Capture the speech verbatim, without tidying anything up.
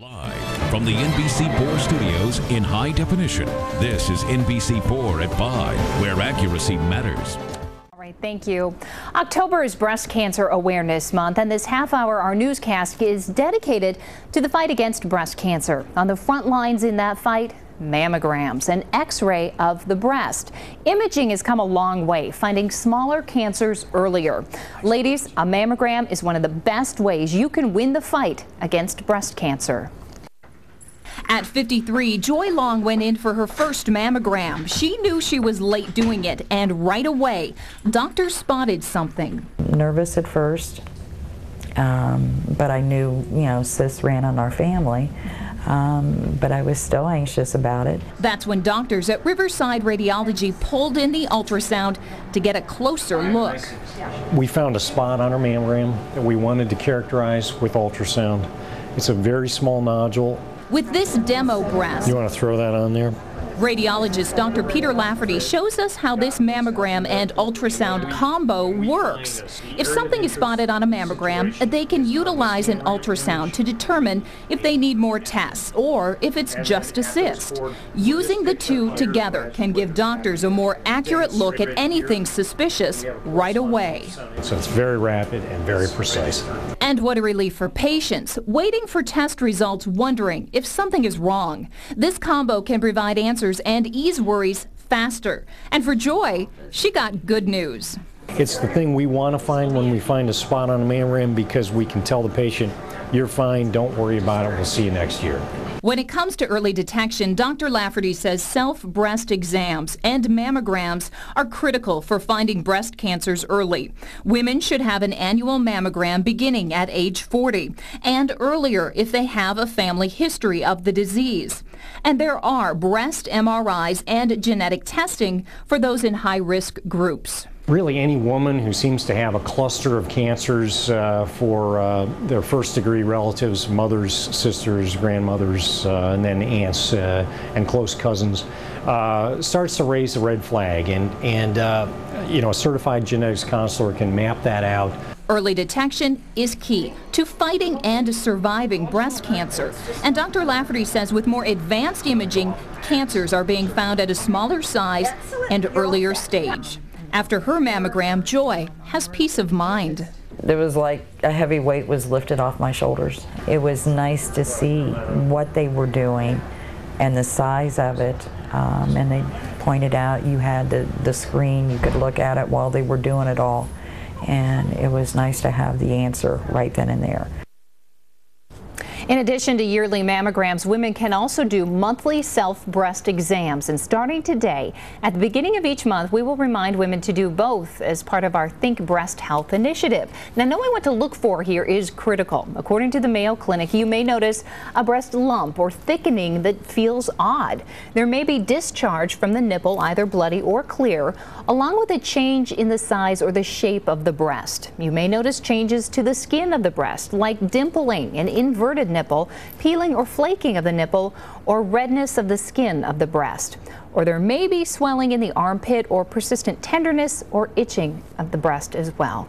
Live from the N B C four studios in high definition, this is N B C four at five, where accuracy matters. All right, thank you. October is Breast Cancer Awareness Month, and this half hour, our newscast is dedicated to the fight against breast cancer. On the front lines in that fight, mammograms, an x-ray of the breast. Imaging has come a long way, finding smaller cancers earlier. Ladies, a mammogram is one of the best ways you can win the fight against breast cancer. At fifty-three, Joy Long went in for her first mammogram. She knew she was late doing it, and right away, doctors spotted something. Nervous at first, um, but I knew, you know, cysts ran on our family. Um, but I was still anxious about it. That's when doctors at Riverside Radiology pulled in the ultrasound to get a closer look. We found a spot on our mammogram that we wanted to characterize with ultrasound. It's a very small nodule. With this demo breast. You want to throw that on there? Radiologist Doctor Peter Lafferty shows us how this mammogram and ultrasound combo works. If something is spotted on a mammogram, they can utilize an ultrasound to determine if they need more tests or if it's just a cyst. Using the two together can give doctors a more accurate look at anything suspicious right away. So it's very rapid and very precise. And what a relief for patients waiting for test results, wondering if something is wrong. This combo can provide answers and ease worries faster. And for Joy, she got good news. It's the thing we want to find when we find a spot on a mammogram, because we can tell the patient, you're fine, don't worry about it, we'll see you next year. When it comes to early detection, Doctor Lafferty says self-breast exams and mammograms are critical for finding breast cancers early. Women should have an annual mammogram beginning at age forty, and earlier if they have a family history of the disease. And there are breast M R Is and genetic testing for those in high-risk groups. Really, any woman who seems to have a cluster of cancers uh, for uh, their first-degree relatives, mothers, sisters, grandmothers, uh, and then aunts uh, and close cousins, uh, starts to raise the red flag. And, and uh, you know, a certified genetics counselor can map that out. Early detection is key to fighting and surviving breast cancer. And Doctor Lafferty says with more advanced imaging, cancers are being found at a smaller size and earlier stage. After her mammogram, Joy has peace of mind. There was like a heavy weight was lifted off my shoulders. It was nice to see what they were doing and the size of it. Um, and they pointed out you had the, the screen, you could look at it while they were doing it all. And it was nice to have the answer right then and there. In addition to yearly mammograms, women can also do monthly self-breast exams. And starting today, at the beginning of each month, we will remind women to do both as part of our Think Breast Health initiative. Now, knowing what to look for here is critical. According to the Mayo Clinic, you may notice a breast lump or thickening that feels odd. There may be discharge from the nipple, either bloody or clear, along with a change in the size or the shape of the breast. You may notice changes to the skin of the breast, like dimpling and inverted nipple. Nipple, peeling or flaking of the nipple, or redness of the skin of the breast. Or there may be swelling in the armpit or persistent tenderness or itching of the breast as well.